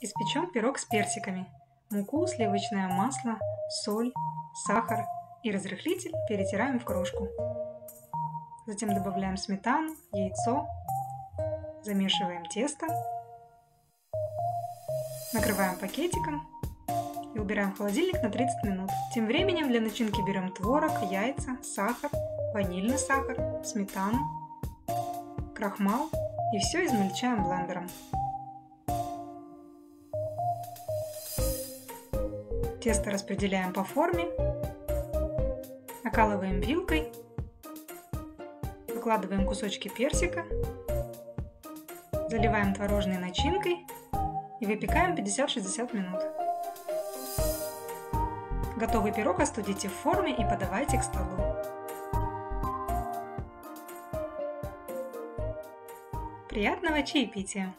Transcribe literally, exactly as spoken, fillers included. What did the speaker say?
Испечем пирог с персиками. Муку, сливочное масло, соль, сахар и разрыхлитель перетираем в крошку. Затем добавляем сметану, яйцо, замешиваем тесто, накрываем пакетиком и убираем в холодильник на тридцать минут. Тем временем для начинки берем творог, яйца, сахар, ванильный сахар, сметану, крахмал и все измельчаем блендером. Тесто распределяем по форме, окалываем вилкой, выкладываем кусочки персика, заливаем творожной начинкой и выпекаем пятьдесят-шестьдесят минут. Готовый пирог остудите в форме и подавайте к столу. Приятного чаепития!